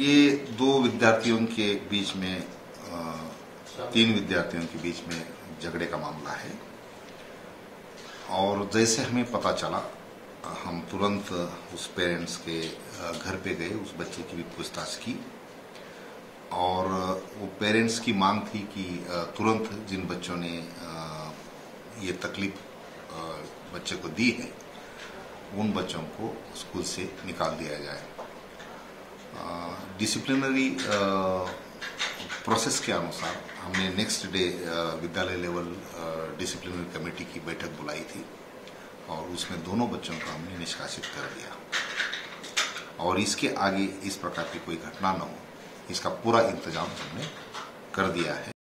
ये दो विद्यार्थियों के बीच में, तीन विद्यार्थियों के बीच में झगड़े का मामला है। और जैसे हमें पता चला हम तुरंत उस पेरेंट्स के घर पे गए, उस बच्चे की भी पूछताछ की और वो पेरेंट्स की मांग थी कि तुरंत जिन बच्चों ने ये तकलीफ बच्चे को दी है उन बच्चों को स्कूल से निकाल दिया जाए। डिसिप्लिनरी प्रोसेस के अनुसार हमने नेक्स्ट डे विद्यालय लेवल डिसिप्लिनरी कमेटी की बैठक बुलाई थी और उसमें दोनों बच्चों को हमने निष्कासित कर दिया और इसके आगे इस प्रकार की कोई घटना न हो इसका पूरा इंतजाम हमने कर दिया है।